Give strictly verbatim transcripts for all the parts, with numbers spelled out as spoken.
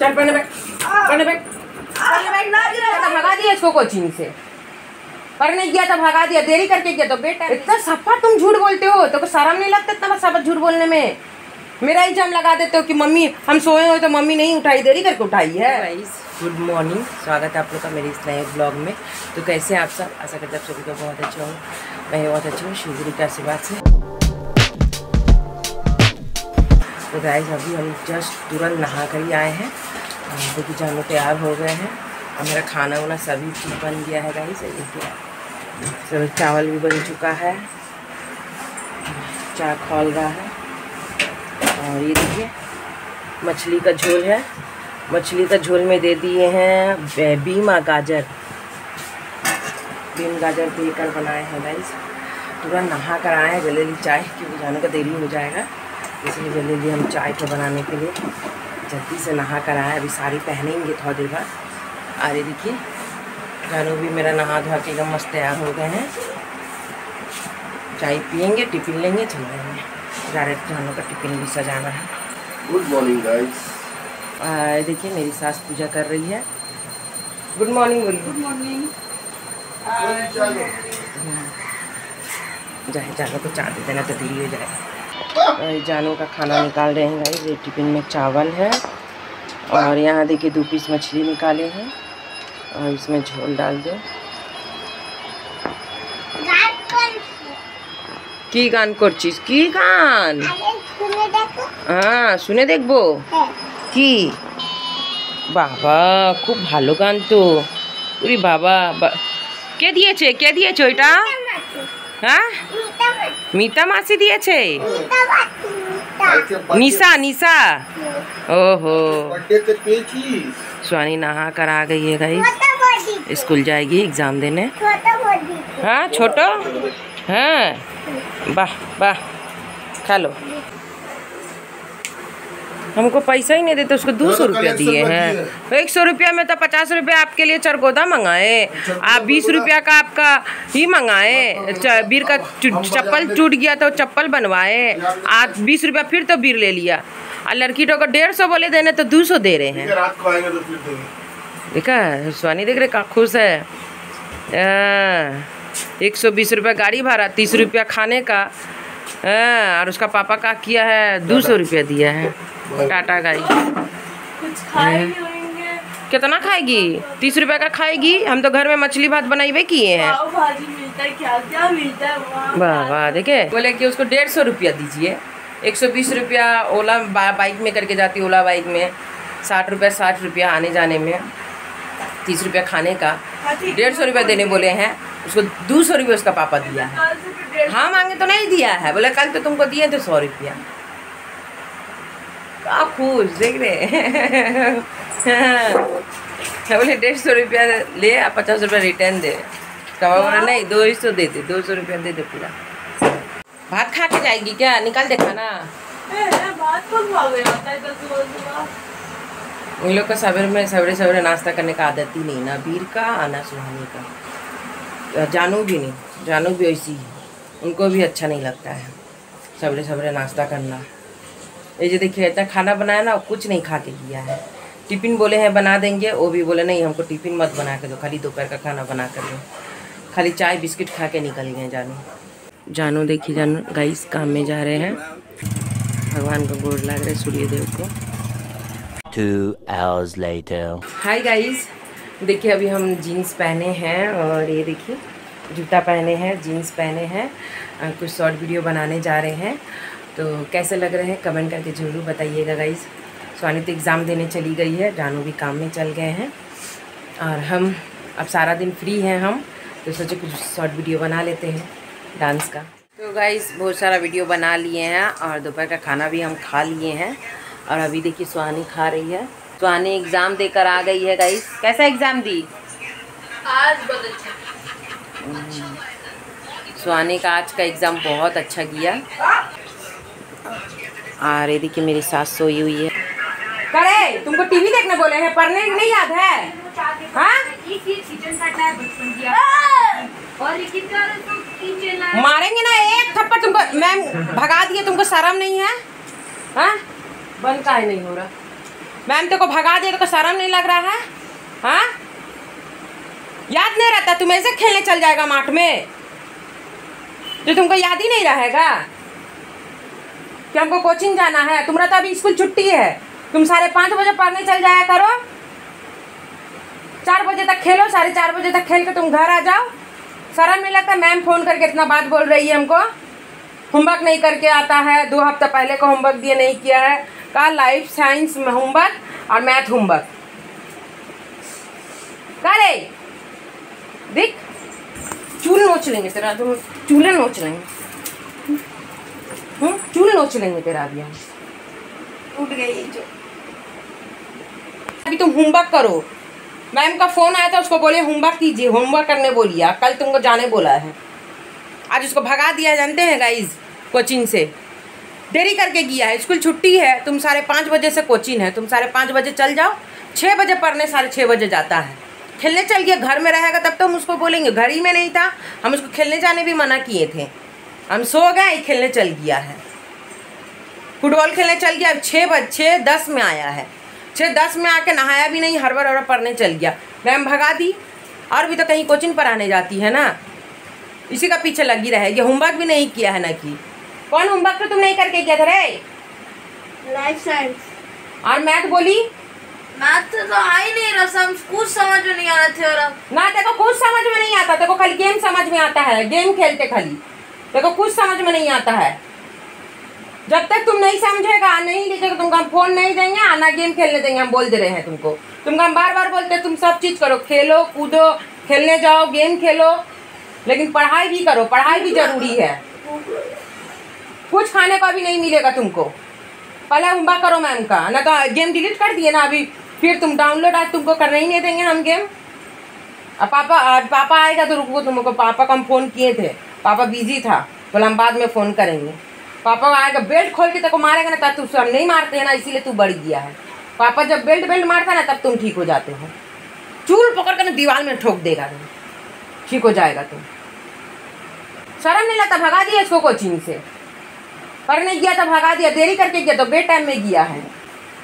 चल पढ़ने बैठ पढ़ने बैठ पढ़ने बैठ ना गिरा तो भगा दिया इसको कोचिंग से। पढ़ने गया तो भगा दिया, देरी करके गया तो बेटा। इतना सफा तुम झूठ बोलते हो, तो शर्म नहीं लगता इतना सफा झूठ बोलने में? मेरा इल्जाम लगा देते हो कि मम्मी हम सोए हुए तो मम्मी नहीं उठाई, देरी करके उठाई है। गुड मॉर्निंग, स्वागत है आप लोग का मेरे इस नए ब्लॉग में। तो कैसे आप सब? आशा करते आप सभी को बहुत अच्छा हो। मैं बहुत अच्छी हूँ, शिवगुरु के आशीर्वाद से। तो गाइस अभी हम जस्ट तुरंत नहा कर ही आए हैं, क्योंकि तो जाने तैयार हो गए हैं। और मेरा खाना वाना सभी चीज़ बन गया है गाइस। सभी चावल भी बन चुका है, चाय खोल रहा है। और ये देखिए मछली का झोल है। मछली का झोल में दे दिए हैं बीमा गाजर, बीम गाजर देकर बनाए हैं गाइस। तुरंत नहा कर आए हैं, जल्दी चाय क्योंकि जाने का देरी हो जाएगा, इसलिए जल्दी हम चाय को बनाने के लिए जल्दी से नहा कर आए। अभी साड़ी पहनेंगे थोड़ी देर बाद। और ये देखिए जानू भी मेरा नहा धो के एकदम मस्त तैयार हो गए हैं। चाय पियेंगे, टिफिन लेंगे, चल जाएंगे डायरेक्ट खानों का टिफिन भी सजाना है। Good morning guys. देखिए मेरी सास पूजा कर रही है। गुड मॉर्निंग बोलिए। Good morning. जाए जानों को चाय दे देना तो देरी हो जाएगा। जानों का खाना निकाल रहे हैं गाइस। ये टिफिन में चावल है और यहाँ देखिए दो पीस मछली निकाले हैं और इसमें झोल डाल दो। की गान कर चीज की गान हाँ सुने देखो की बाबा खूब भालो गान तो उरी बाबा क्या दिए छे क्या दिए छो इटा हाँ मीता मासी दिए छे निशा निशा ओहो स्वानी नहा कर आ गई है गाइस। स्कूल जाएगी एग्जाम देने। हाँ छोटो हाँ वाह वाह खा लो। हमको पैसा ही नहीं देते, उसको दो सौ रुपया दिए हैं। एक सौ रुपया में तो पचास रुपया आपके लिए चरगोदा मंगाए, आप बीस रुपया का आपका ही मंगाए। वीर का चप्पल टूट गया तो चप्पल बनवाए, आप बीस रुपया फिर तो वीर ले लिया। और लड़की तो को डेढ़ सौ बोले देने तो दो सौ दे रहे हैं। देखा स्वानी देख रहे का खुश है। एक सौ बीस रुपया गाड़ी भाड़ा, तीस रुपया खाने का और उसका पापा का किया है दो सौ रुपया दिया है। टाटा गाड़ी कितना खाएगी? तीस रुपया का खाएगी। हम तो घर में मछली भात बनाई किए हैं। वाह वाह देखे बोले कि उसको डेढ़ सौ रुपया दीजिए। एक सौ बीस रुपया ओला बाइक में करके जाती, ओला बाइक में साठ रुपया साठ रुपया आने जाने में, तीस रुपया खाने का, डेढ़ सौ रुपया देने बोले हैं। उसको दो सौ रुपये उसका पापा दिया है। हाँ मांगे तो नहीं दिया है, बोले कल तो तुमको दिए थे सौ रुपया। आप खुश देख रहे बोले डेढ़ सौ रुपया ले आप पचास रुपया रिटर्न दे। बोला नहीं दो ही सौ दे दे, दो सौ रुपया दे दे पूरा। भात खा के जाएगी क्या? निकाल दे खाना। उन लोग का सवेरे में सवेरे सवेरे नाश्ता करने का आदत ही नहीं ना, वीर का आना सुहानी का। जानू भी नहीं, जानू भी ऐसी ही, उनको भी अच्छा नहीं लगता है सवेरे सवेरे नाश्ता करना। ये जो देखिए इतना खाना बनाया ना, कुछ नहीं खा के किया है। टिफ़िन बोले हैं बना देंगे, वो भी बोले नहीं हमको टिफ़िन मत बना के दो, खाली दोपहर का खाना बना कर दो। खाली चाय बिस्किट खा के निकल गए जानू। जानू देखिए जानू गाइस काम में जा रहे हैं। भगवान को गोर लग रहे सूर्यदेव को। हाय गाइस देखिए अभी हम जीन्स पहने हैं और ये देखिए जूता पहने हैं, जीन्स पहने हैं। कुछ शॉर्ट वीडियो बनाने जा रहे हैं, तो कैसे लग रहे हैं कमेंट करके ज़रूर बताइएगा गाइस। स्वानी तो एग्ज़ाम देने चली गई है, जानू भी काम में चल गए हैं और हम अब सारा दिन फ्री हैं हम, तो सोचे कुछ शॉर्ट वीडियो बना लेते हैं डांस का। तो गाइस बहुत सारा वीडियो बना लिए हैं और दोपहर का खाना भी हम खा लिए हैं। और अभी देखिए स्वानी खा रही है। स्वानी एग्ज़ाम देकर आ गई है गाइस। कैसा एग्ज़ाम दी आज? बहुत अच्छा। स्वानी का आज का एग्ज़ाम बहुत अच्छा गया। अरे देखिए मेरी सास सोई हुई है। करे तुमको टीवी देखने बोले हैं, पढ़ने नहीं याद है? हाँ मारेंगे ना एक थप्पड़ तुमको। मैम भगा दिए तुमको शर्म नहीं है? हाँ बंद का नहीं हो रहा मैम तेरे को भगा दिया, तेरे को शर्म नहीं लग रहा है? हाँ, याद नहीं रहता तुम ऐसे खेलने चल जाएगा माठ में जो तुमको याद ही नहीं रहेगा कि हमको कोचिंग जाना है। तुम्हारा तो अभी स्कूल छुट्टी है, तुम साढ़े पाँच बजे पढ़ने चल जाया करो, चार बजे तक खेलो, साढ़े चार बजे तक खेल के तुम घर आ जाओ। शर्म नहीं लगता? मैम फ़ोन करके इतना बात बोल रही है हमको, होमवर्क नहीं करके आता है, दो हफ्ता पहले को होमवर्क दिए नहीं किया है। कहा लाइफ साइंस में होमवर्क और मैथ होमवर्क करे, देख चूल नोच लेंगे तेरा, तुम चूल्हे नोच लेंगे, हम चूल नोच लेंगे तेरा। अभी हम उठ गई जो, अभी तुम होमवर्क करो। मैम का फ़ोन आया था, उसको बोले होमवर्क कीजिए, होमवर्क करने बोलिए, कल तुमको जाने बोला है, आज उसको भगा दिया जानते हैं गाइज कोचिंग से, देरी करके गया है। स्कूल छुट्टी है, तुम साढ़े पाँच बजे से कोचिंग है, तुम साढ़े पाँच बजे चल जाओ, छः बजे पढ़ने साढ़े छः बजे जाता है, खेलने चल गया। घर में रहेगा तब तो हम उसको बोलेंगे, घर ही में नहीं था, हम उसको खेलने जाने भी मना किए थे, हम सो गए, खेलने चल गया है, फुटबॉल खेलने चल गया। अब छः बज छः दस में आया है, छः दस में आके नहाया भी नहीं, हर बार हर बार पढ़ने चल गया, मैम भगा दी। और भी तो कहीं कोचिंग पढ़ाने जाती है ना, इसी का पीछे लगी रहेगी। होमवर्क भी नहीं किया है ना कि कौन होमवर्क तो तुम नहीं करके गया था रे? लाइफ साइंस और मैथ बोली, मैथ तो आ ही नहीं रहा, कुछ समझ में नहीं आ रहा था। ना देखो कुछ समझ में नहीं आता, देखो खाली गेम समझ में आता है, गेम खेलते खाली, देखो कुछ समझ में नहीं आता है। जब तक तुम नहीं समझेगा नहीं लीजिएगा, तुमको हम फोन नहीं देंगे, आना गेम खेलने देंगे, हम बोल दे रहे हैं तुमको, तुमको हम बार बार बोलते हैं, तुम सब चीज़ करो, खेलो कूदो, खेलने जाओ, गेम खेलो, लेकिन पढ़ाई भी करो, पढ़ाई भी जरूरी है। कुछ खाने को अभी नहीं मिलेगा तुमको, पहले होमवर्क करो मैम का ना, तो गेम डिलीट कर दिए ना अभी, फिर तुम डाउनलोड आज तुमको करने ही नहीं देंगे हम गेम। अब पापा आज पापा आएगा तो रुको, तुमको पापा को हम फ़ोन किए थे, पापा बिजी था, बोला हम बाद में फ़ोन करेंगे। पापा आएगा बेल्ट खोल के तक मारेगा ना, तब तुम सब नहीं मारते हैं ना, इसीलिए तू बढ़ गया है। पापा जब बेल्ट बेल्ट मारता ना तब तुम ठीक हो जाते हो, चूल पकड़ कर दीवार में ठोक देगा, तुम ठीक हो जाएगा तुम। शर्म नहीं लगता? भगा दिया इसको कोचिंग से, पढ़ने गया तो भगा दिया, देरी करके गया तो बेड टाइम में गया है।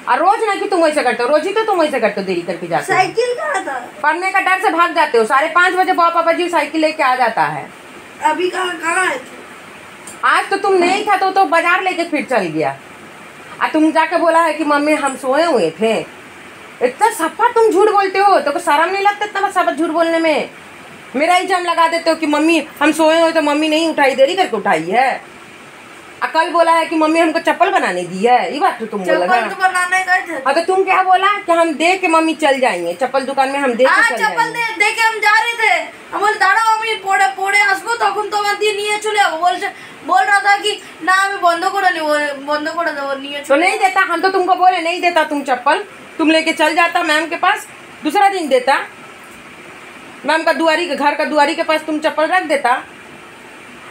और रोज ना कि तुम वैसे करते हो, रोज ही तो तुम वैसे करते हो, देरी करके जाते हो, साइकिल कहाँ था? पढ़ने का डर से भाग जाते हो, साढ़े पाँच बजे पापा जी साइकिल लेके आ जाता है। अभी कहाँ कहाँ आए थे? आज तो तुम नहीं था तो, तो बाजार लेके फिर चल गया, और तुम जाके बोला है कि मम्मी हम सोए हुए थे। इतना सफा तुम झूठ बोलते हो, तो शर्म नहीं लगता इतना सफा झूठ बोलने में? मेरा इल्ज़ाम लगा देते हो कि मम्मी हम सोए हुए तो मम्मी नहीं उठाई, देरी करके उठाई है। अकल बोला है कि मम्मी हमको चप्पल बनाने दी है, ये बात तो तुम बोला है। हाँ तो तुम क्या बोला कि हम दे के मम्मी चल जाएंगे, चप्पल दुकान में हम दे के चल चप्पल दे, दे के हम जा रहे थे। हम बोले दाड़ा मम्मी पोड़े पोड़े आसबो तखन तो मत निये चले आओ, बोल बोल रहा था कि ना हमें बंदो कोड़ा ले बंदो कोड़ा दो निये चले। तो नहीं देता, हम तो तुमको बोले नहीं देता, तुम चप्पल तुम लेके चल जाता मैम के पास, दूसरा दिन देता मैम का दुआरी के घर का दुआरी के पास तुम चप्पल रख देता।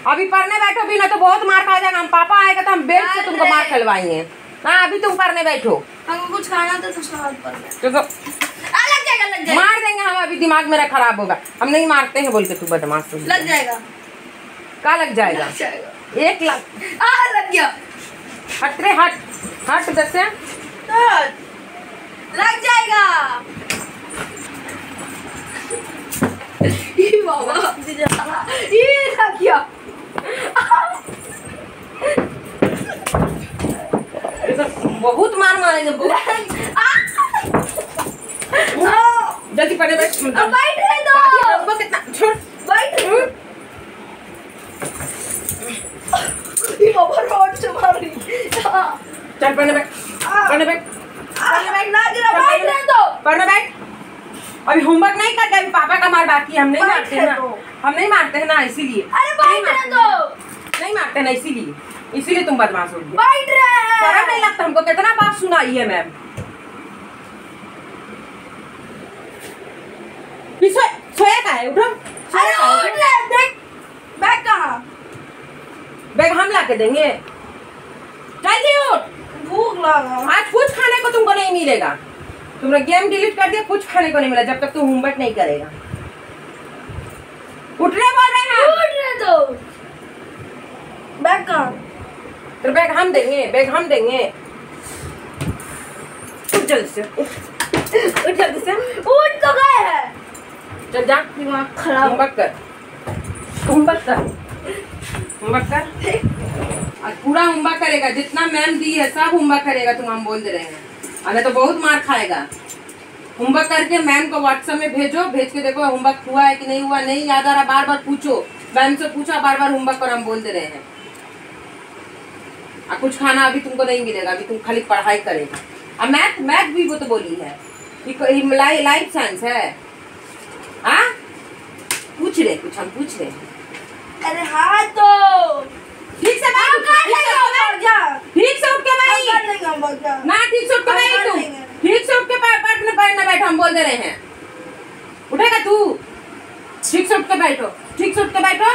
अभी पढ़ने बैठो भी ना तो बहुत मार खा जाएगा, हम पापा आएगा तो हम बेल्ट से तुमको मार खिलवाएंगे। हाँ अभी तुम पढ़ने बैठो, हमको कुछ खाना था तो तो आ, लग जाएगा, लग जाएगा। मार देंगे हम, अभी दिमाग मेरा खराब होगा, हम नहीं मारते हैं बोल के तू बदमाश, लग जाएगा क्या? लग जाएगा एक लाख लग गया, हट रे हट हट दस लग जाएगा। लग गया बहुत मार मारेंगे, जल्दी पढ़े बैठ दो कितना छोड़ बैठ मारी। चल पढ़ने बैठ पढ़ने बैठ पढ़ने बैठ ना गिरा, बैठ रहे दो पढ़ने बैठ। अभी होमवर्क नहीं करते, अभी पापा का मार बाकी, हम नहीं मारते ना, हम नहीं मारते हैं ना इसीलिए, नहीं मारते ना इसीलिए, इसीलिए तुम बदमाश हो गई। शर्म नहीं लगता? हमको कितना बात सुनाई है मैम, सोया का है, उठो बैग कहाँ? बैग हम ला के देंगे, जल्दी उठ, भूख लगा। आज कुछ खाने को तुमको नहीं मिलेगा, तुमने गेम डिलीट कर दिया, कुछ खाने को नहीं मिला जब तक तुम होमवर्क नहीं करेगा। उठने बोल रहे हैं, उठने दो। बैग कहाँ? तो बैग हम देंगे, बैग हम देंगे, जल्दी से उठ, जल्दी से उठ तो गए है। चल जा दिमाग खराब मत कर, होमवर्क कर, होमवर्क कर, और पूरा होमवर्क करेगा जितना मैम दी है सब होमवर्क करेगा। तुम हम बोल दे रहे हैं, अरे तो बहुत मार खाएगा। होमवर्क करके मैम को व्हाट्सएप में भेजो, भेज के देखो होमवर्क हुआ है कि नहीं हुआ। नहीं याद आ रहा बार बार पूछो, मैम से पूछा बार बार होमवर्क कर, हम बोल दे रहे हैं। अब कुछ खाना अभी तुमको नहीं मिलेगा, अभी तुम खाली पढ़ाई करेगा। अब मैथ मैथ भी वो तो बोली है कि लाइफ साइंस है। आ? पूछ रहे कुछ, हम पूछ रहे। अरे हाँ तो ठीक से बात कर, ठीक से उठ के भाई ना, ठीक से उठ के भाई तुम ठीक से उठ के बैठ न बैठ न बैठ, हम बोल दे रहे हैं। उठेगा तू, ठीक से उठ के बैठो, ठीक से उठ के बैठो।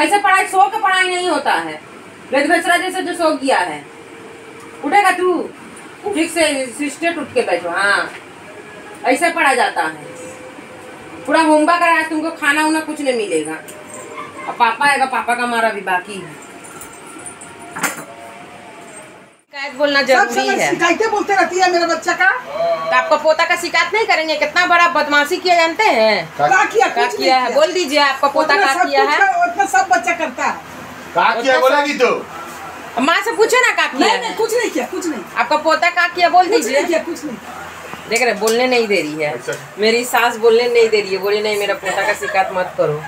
ऐसे पढ़ाई सो के पढ़ाई नहीं होता है, वेद बचरा जैसे जो सो गया है। उठेगा तू, ठीक से स्ट्रेट उठ के बैठो। हाँ ऐसे पढ़ा जाता है। पूरा होमवर्क कराया, तुमको खाना उना कुछ नहीं मिलेगा। अब पापा आएगा, पापा का मारा भी बाकी है। शिकायत बोलना जरूरी है, शिकायतें बोलते रहती है मेरा बच्चा का। तो आपका पोता का शिकायत नहीं करेंगे? कितना बड़ा बदमाशी किया जानते हैं, क्या किया, क्या किया है बोल दीजिए। आपका पोता का किया है, उतना सब बच्चा करता है। क्या किया बोला कि तो माँ से पूछे ना, क्या किया? कुछ नहीं किया, कुछ नहीं। आपका पोता का किया बोल दीजिए। कुछ नहीं, देख रहे बोलने नहीं दे रही है मेरी सास, बोलने नहीं दे रही है। बोले नहीं मेरा पोता का शिकायत मत करो,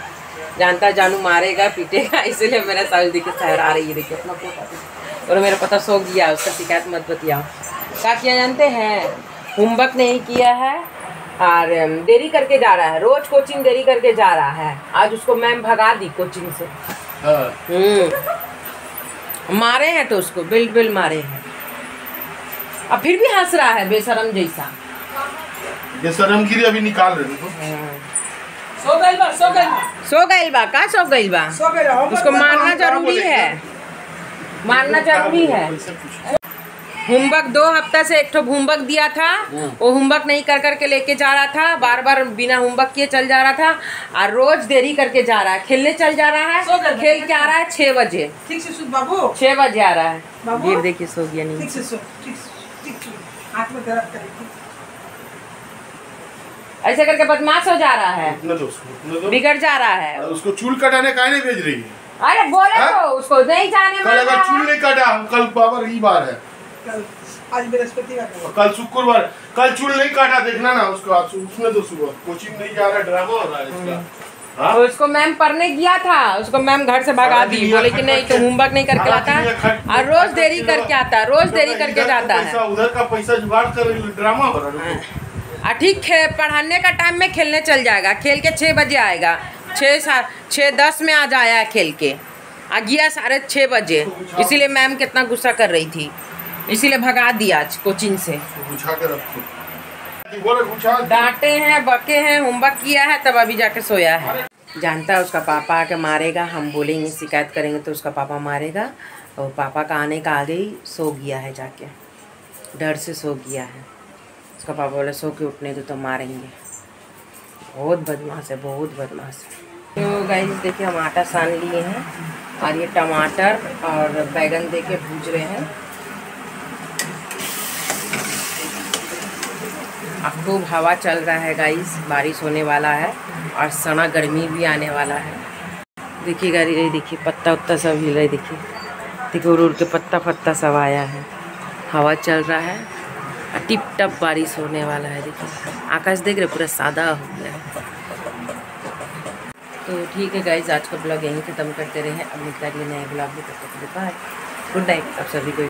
जानता जानू मारेगा पीटेगा, इसीलिए मेरा सास देखिए शहर आ रही है। देखिए अपना पोता और मेरा पता सो गया, उसका शिकायत मत बतियाओ। क्या किया जानते हैं? होमवर्क नहीं किया है और देरी करके जा रहा है, रोज कोचिंग देरी करके जा रहा है। आज उसको मैम भगा दी कोचिंग से। मारे हैं तो उसको बिल बिल मारे हैं, और फिर भी हंस रहा है बेशरम जैसा। बेशरम की अभी निकाल रहे सो गई बा, सो गई बा, सो गई बा, का सो गई बा। उसको मारना जरूरी है, मारना जरूरी है। होमवर्क दो हफ्ता से एक होमवर्क दिया था, वो होमवर्क नहीं कर करके लेके जा रहा था, बार बार बिना होमवर्क किए चल जा रहा था। और रोज देरी करके जा रहा है, खेलने चल जा रहा है, खेल के आ रहा है छह बजे। ठीक से सो बाबू, छह बजे आ रहा है। वीर देखिए सो गया नहीं, ठीक से सो, ठीक ठीक हाथ में दर्द करेगी, ऐसे करके बदमाश हो जा रहा है, बिगड़ जा रहा है। उसको चूल कटाने का नहीं भेज रही है। अरे बोले तो उसको नहीं जाने में, कल चूल नहीं कटा, कल बाबा रविवार है, कल आज बृहस्पतिवार, कल शुक्रवार, कल चूल नहीं काटा देखना ना उसको। उसने तो सुबह कोचिंग नहीं जा रहा, ड्रामा हो रहा है इसका। और उसको मैम पढ़ने गया था, उसको मैम घर से भगा दी, बोले कि नहीं तो होमवर्क नहीं करके आता और रोज देरी करके आता, रोज देरी करके जाता है। उधर का पैसा जुगाड़ कर ड्रामा हो रहा है। ठीक पढ़ाने का टाइम में खेलने चल जाएगा, खेल के छः बजे आएगा, छः साढ़े छः दस में आज आया खेल के, आ गया साढ़े छः बजे। इसीलिए मैम कितना गुस्सा कर रही थी, इसीलिए भगा दिया आज कोचिंग से। डांटे हैं, बके हैं, होमवर्क किया है तब अभी जाके सोया है। जानता है उसका पापा आके मारेगा, हम बोलेंगे शिकायत करेंगे तो उसका पापा मारेगा। और पापा का आने का आगे ही सो गया है, जाके डर से सो गया है। उसका पापा बोला सो के उठने दो तो मारेंगे। बहुत बदमाश है, बहुत बदमाश है। तो गाइस देखिए हम आटा सान लिए हैं और ये टमाटर और बैंगन दे के भूज रहे हैं। अब खूब हवा चल रहा है गाइस, बारिश होने वाला है और सना गर्मी भी आने वाला है। देखिए गाड़ी देखिए, पत्ता उत्ता सब हिल रहा है, देखिए देखिए उड़ उड़ के पत्ता पत्ता सब आया है। हवा चल रहा है, टिप टप बारिश होने वाला है। देखिए आकाश देख रहे पूरा सादा हो गया है। तो ठीक है गाइज, आज का ब्लॉग यहीं ख़त्म करते रहे हैं। अब निकला अगले नए ब्लॉग में, तब तक के लिए बाय, गुड नाइट आप सभी को।